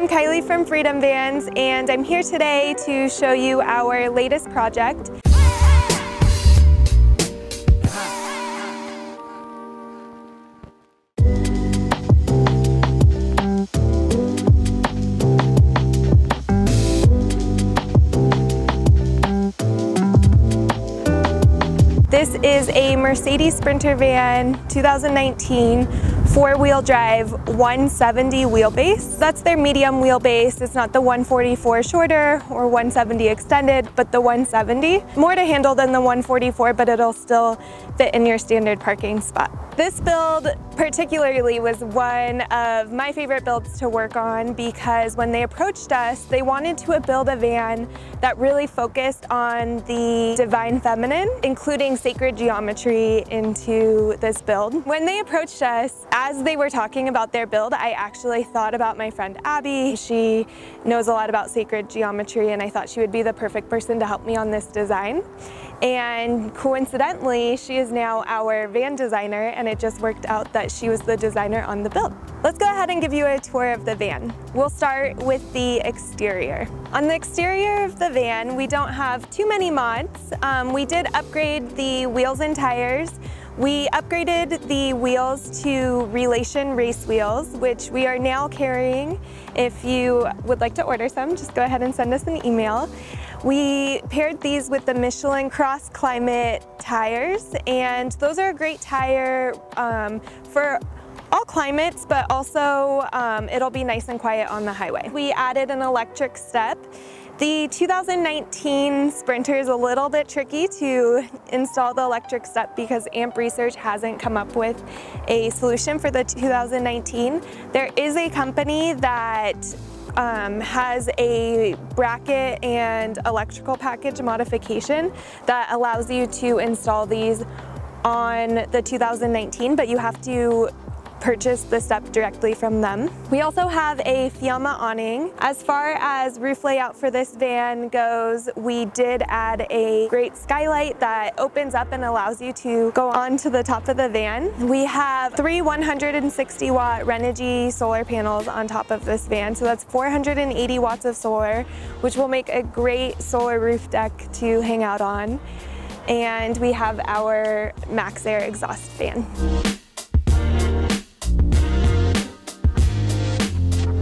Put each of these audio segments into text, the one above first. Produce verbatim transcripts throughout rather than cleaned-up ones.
I'm Kyleigh from Freedom Vans, and I'm here today to show you our latest project. This is a Mercedes Sprinter van, two thousand nineteen, four-wheel drive, one seventy wheelbase. That's their medium wheelbase. It's not the one forty-four shorter or one seventy extended, but the one seventy. More to handle than the one forty-four, but it'll still fit in your standard parking spot. This build particularly was one of my favorite builds to work on because when they approached us, they wanted to build a van that really focused on the divine feminine, including sacred geometry into this build. When they approached us, as they were talking about their build, I actually thought about my friend Abby. She knows a lot about sacred geometry, and I thought she would be the perfect person to help me on this design. And coincidentally, she is now our van designer, and it just worked out that she was the designer on the build. Let's go ahead and give you a tour of the van. We'll start with the exterior. On the exterior of the van, we don't have too many mods. Um, we did upgrade the wheels and tires. We upgraded the wheels to Relation race wheels, which we are now carrying. If you would like to order some, just go ahead and send us an email. We paired these with the Michelin Cross Climate tires, and those are a great tire um, for all climates, but also um, it'll be nice and quiet on the highway. We added an electric step. The two thousand nineteen Sprinter is a little bit tricky to install the electric step because Amp Research hasn't come up with a solution for the two thousand nineteen. There is a company that Um, has a bracket and electrical package modification that allows you to install these on the two thousand nineteen, but you have to purchase the step directly from them. We also have a Fiamma awning. As far as roof layout for this van goes, we did add a great skylight that opens up and allows you to go on to the top of the van. We have three one hundred sixty watt Renogy solar panels on top of this van, so that's four hundred eighty watts of solar, which will make a great solar roof deck to hang out on. And we have our Maxair exhaust fan.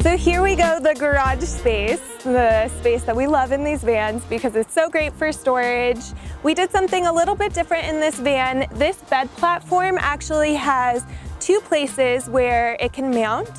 So here we go, the garage space, the space that we love in these vans because it's so great for storage. We did something a little bit different in this van. This bed platform actually has two places where it can mount.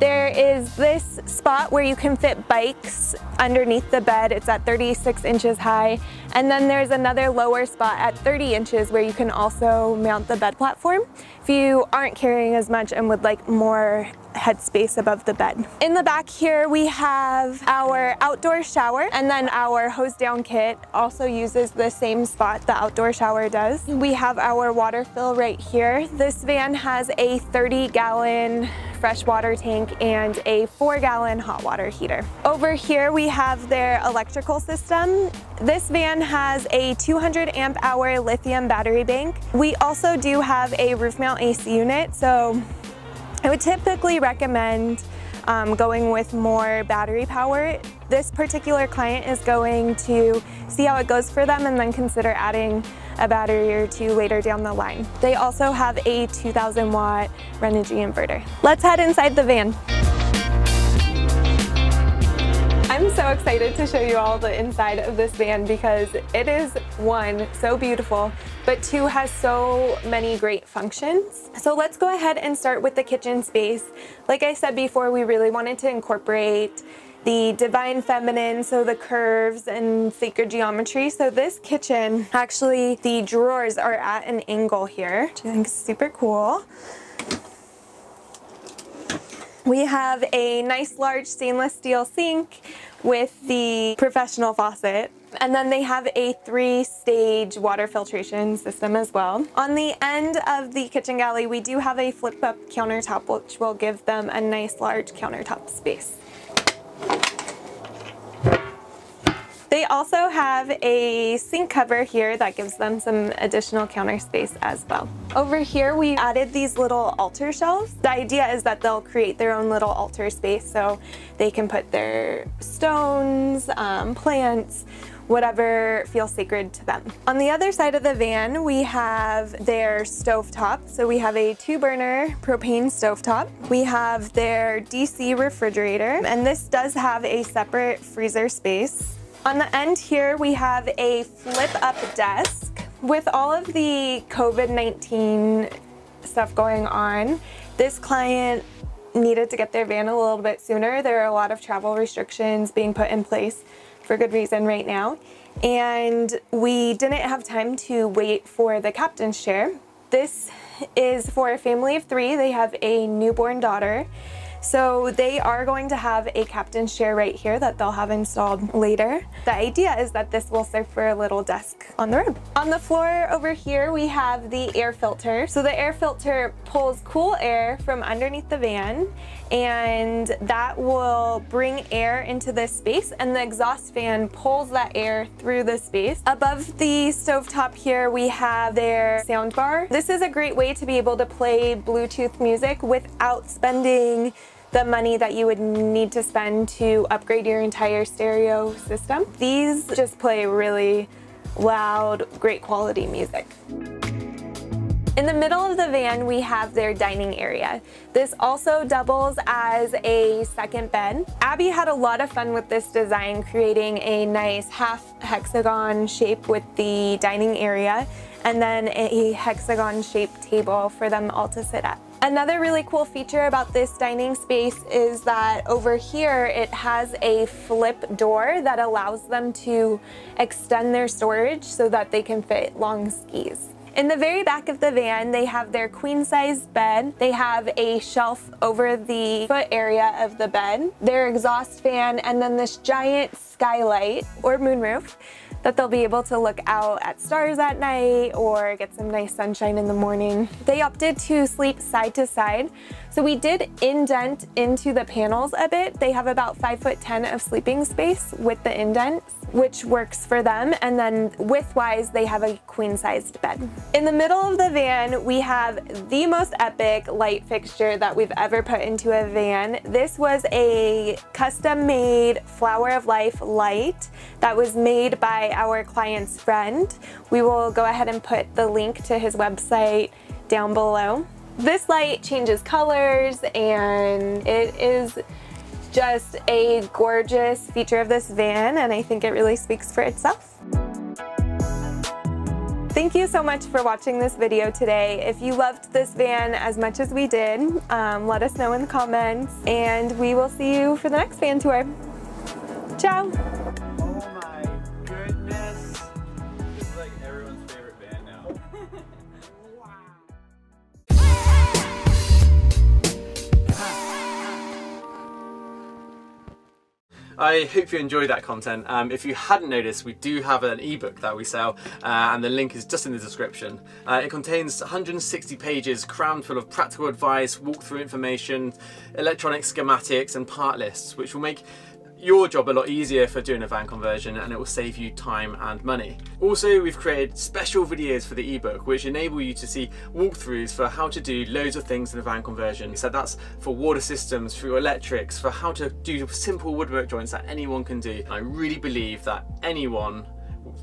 There is this spot where you can fit bikes underneath the bed. It's at thirty-six inches high. And then there's another lower spot at thirty inches where you can also mount the bed platform if you aren't carrying as much and would like more headspace above the bed. In the back here, we have our outdoor shower, and then our hose down kit also uses the same spot the outdoor shower does. We have our water fill right here. This van has a thirty gallon fresh water tank and a four gallon hot water heater. Over here, we have their electrical system. This van has a two hundred amp hour lithium battery bank. We also do have a roof mount A C unit, so I would typically recommend um, going with more battery power. This particular client is going to see how it goes for them and then consider adding a battery or two later down the line. They also have a two thousand watt Renogy inverter. Let's head inside the van. I'm so excited to show you all the inside of this van because it is, one, so beautiful, but two, has so many great functions. So let's go ahead and start with the kitchen space. Like I said before, we really wanted to incorporate the divine feminine, so the curves and sacred geometry. So this kitchen, actually the drawers are at an angle here, which I think is super cool. We have a nice large stainless steel sink with the professional faucet. And then they have a three-stage water filtration system as well. On the end of the kitchen galley, we do have a flip-up countertop, which will give them a nice large countertop space. They also have a sink cover here that gives them some additional counter space as well. Over here, we added these little altar shelves. The idea is that they'll create their own little altar space so they can put their stones, um, plants, whatever feels sacred to them. On the other side of the van, we have their stovetop. So we have a two burner propane stovetop. We have their D C refrigerator, and this does have a separate freezer space. On the end here, we have a flip up desk. With all of the COVID nineteen stuff going on, this client needed to get their van a little bit sooner. There are a lot of travel restrictions being put in place for good reason right now, and we didn't have time to wait for the captain's chair. This is for a family of three. They have a newborn daughter, so they are going to have a captain's chair right here that they'll have installed later. The idea is that this will serve for a little desk on the road. On the floor over here, we have the air filter. So the air filter pulls cool air from underneath the van, and that will bring air into this space, and the exhaust fan pulls that air through the space. Above the stovetop here, we have their sound bar. This is a great way to be able to play Bluetooth music without spending the money that you would need to spend to upgrade your entire stereo system. These just play really loud, great quality music. In the middle of the van, we have their dining area. This also doubles as a second bed. Abby had a lot of fun with this design, creating a nice half hexagon shape with the dining area, and then a hexagon shaped table for them all to sit at. Another really cool feature about this dining space is that over here it has a flip door that allows them to extend their storage so that they can fit long skis. In the very back of the van, they have their queen size bed. They have a shelf over the foot area of the bed, their exhaust fan, and then this giant skylight or moonroof that they'll be able to look out at stars at night or get some nice sunshine in the morning. They opted to sleep side to side, so we did indent into the panels a bit. They have about five foot ten of sleeping space with the indents, which works for them, and then width-wise, they have a queen-sized bed. In the middle of the van, we have the most epic light fixture that we've ever put into a van. This was a custom-made Flower of Life light that was made by our client's friend. We will go ahead and put the link to his website down below. This light changes colors, and it is just a gorgeous feature of this van, and I think it really speaks for itself. Thank you so much for watching this video today. If you loved this van as much as we did, um, let us know in the comments, and we will see you for the next van tour. Ciao! Oh my goodness. This is like everyone's favorite van now. I hope you enjoyed that content. Um, if you hadn't noticed, we do have an ebook that we sell, uh, and the link is just in the description. Uh, it contains one hundred sixty pages crammed full of practical advice, walkthrough information, electronic schematics and part lists, which will make your job a lot easier for doing a van conversion, and it will save you time and money. Also, we've created special videos for the ebook which enable you to see walkthroughs for how to do loads of things in a van conversion. So that's for water systems, for electrics, for how to do simple woodwork joints that anyone can do. And I really believe that anyone,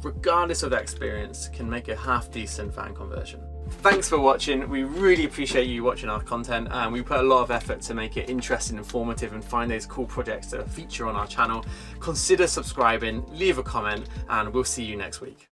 regardless of their experience, can make a half decent van conversion. Thanks for watching. We really appreciate you watching our content, and we put a lot of effort to make it interesting, informative, and find those cool projects that feature on our channel. Consider subscribing, leave a comment, and we'll see you next week.